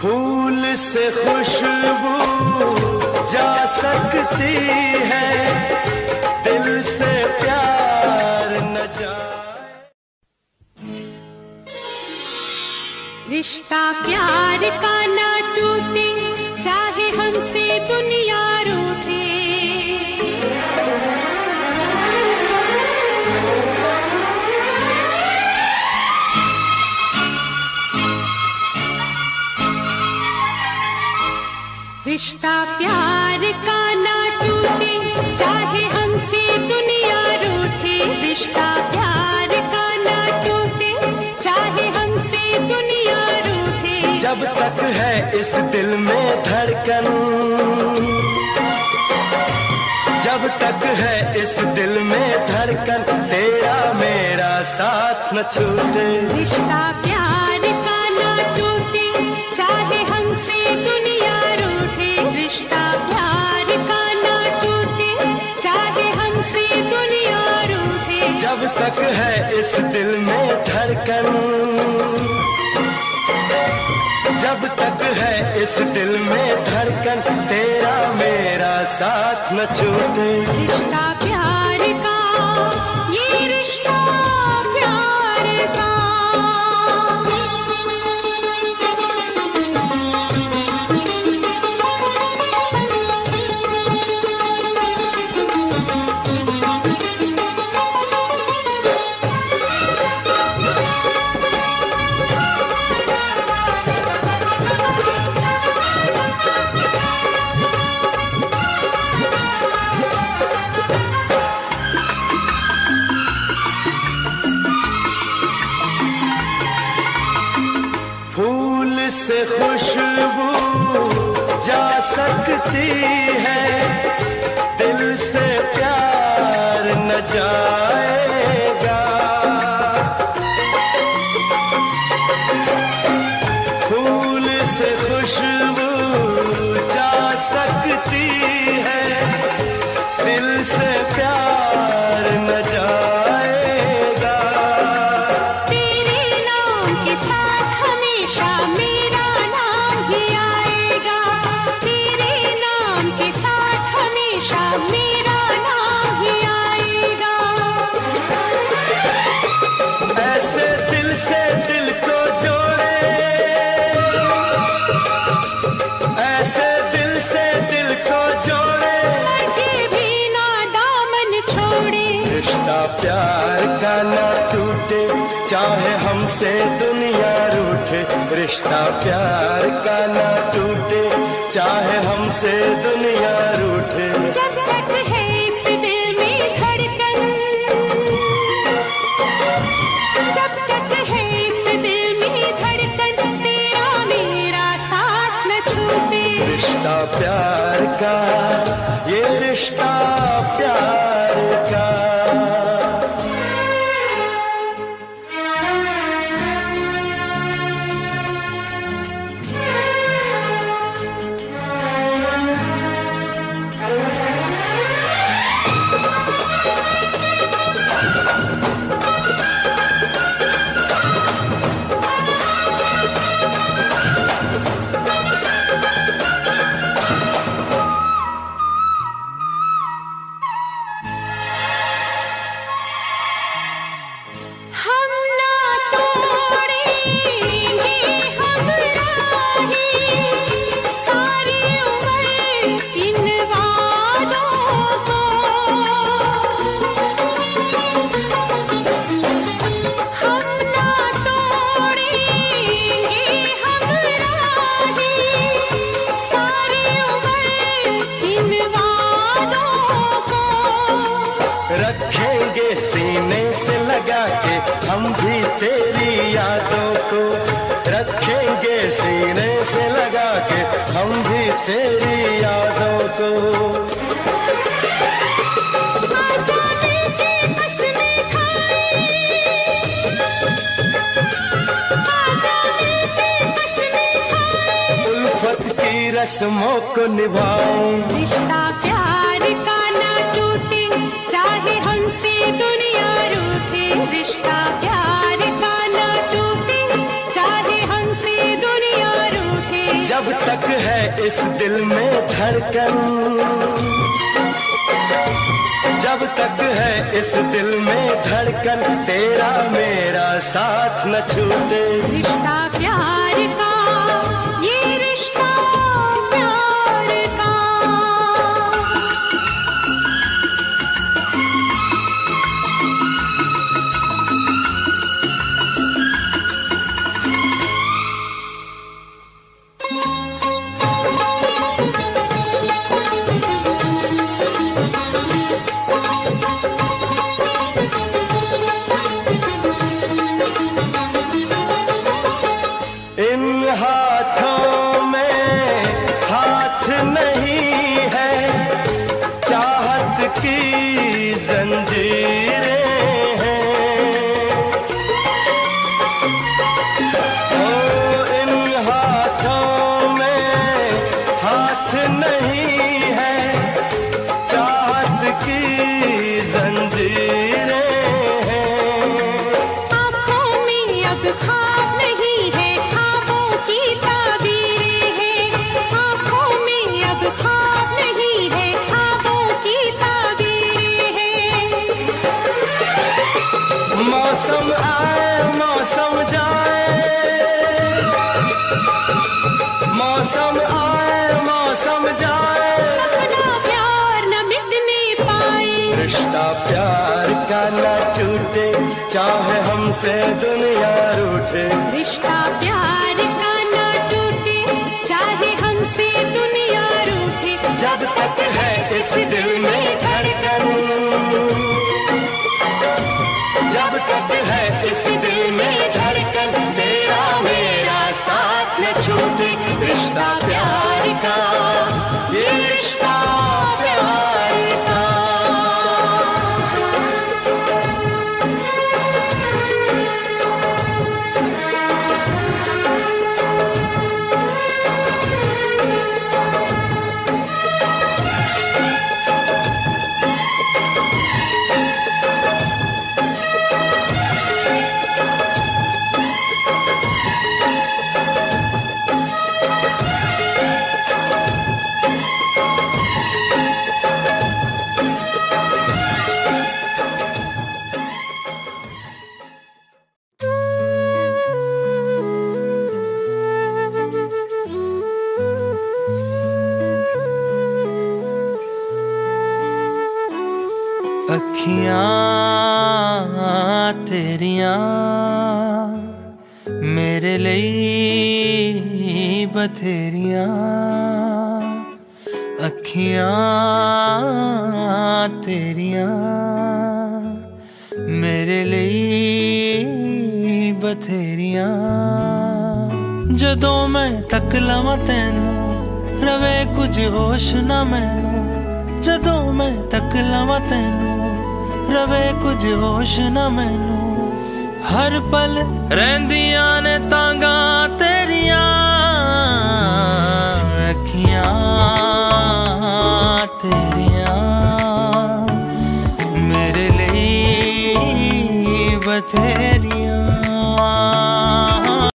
फूल से खुशबू जा सकती है, दिल से प्यार न जाए। रिश्ता प्यार का ना टूटे, चाहे हमसे दुनिया रूठे। रिश्ता प्यार का ना टूटे, चाहे हमसे दुनिया रूठे। रिश्ता प्यार का ना टूटे, चाहे हमसे दुनिया रूठे। जब तक है इस दिल में धड़कन, जब तक है इस दिल में धड़कन, तेरा मेरा साथ न छूटे। रिश्ता प्यार का ना टूटे, चाहे हमसे दुनिया रूठे। रिश्ता प्यार का ना टूटे, चाहे हमसे दुनिया रूठे। जब तक है इस दिल में धड़कन, जब तक है इस दिल में धड़कन, तेरा मेरा साथ न छूटे। रिश्ता प्यार का, ये रिश्ता प्यार का। फूल से खुशबू जा सकती है, दिल से प्यार न जाएगा। फूल से खुशबू जा सकती है, दिल से प्यार न जाएगा। तेरे नाम के साथ हमेशा मेरा आएगा, तेरे नाम के साथ हमेशा मेरा नाम ही आएगा। ऐसे दिल से दिल को जोड़े, ऐसे दिल से दिल को जोड़े, के बिना दामन छोड़े। रिश्ता प्यार का ना टूटे, चाहे हमसे दुनिया रूठे। रिश्ता प्यार का ना टूटे, चाहे हमसे दुनिया रूठे। जब तक है इस दिल में धड़कन, जब तक है इस दिल में धड़कन, तेरा मेरा साथ न छूटे। रिश्ता प्यार का, ये रिश्ता प्यार का। रखेंगे सीने से लगा के हम भी तेरी यादों को, रखेंगे सीने से लगा के हम भी तेरी यादों को। आ जाने की कसमें खाएं, उल्फत की रस्मों को निभाएं। रिश्ता प्यार का ना टूटे, चाहे हमसे दुनिया रूठे। रिश्ता प्यार का ना टूटे, चाहे हमसे दुनिया रूठे। जब तक है इस दिल में धड़कन, जब तक है इस दिल में धड़कन, तेरा मेरा साथ न छूटे। रिश्ता प्यार का, ये रिश्ता प्यार का। हाथों में हाथ नहीं है, चाहत की जंजीरें हैं। ओ इन हाथों में हाथ नहीं है, चाहत की जंजीरें हैं। आँखों में अब खाब नहीं है, मौसम आए मौसम जाए, मौसम आए मौसम जाए, अपना प्यार न मिटने पाए। रिश्ता प्यार का न टूटे, चाहे हमसे दुनिया रूठे। रिश्ता प्यार का न टूटे, चाहे हमसे दुनिया रूठे। जब तक है इस दिल में धड़कन, जब तक है इस दिल में धड़कन, तेरा मेरा साथ न छूटे। रिश्ता प्यार का, ये रिश्ता प्यार का। अखियां तेरियां मेरे लिए बथेरियां, अखियां तेरियां मेरे लिए बथेरियां। जदों मैं तक लवां तैनू रवे कुछ होश ना मैनू, जदों मैं तक लवां तैनू रवे कुछ होश ना मैनू। हर पल रहिंदियां ने तांगा तेरियां, अखियां तेरियां।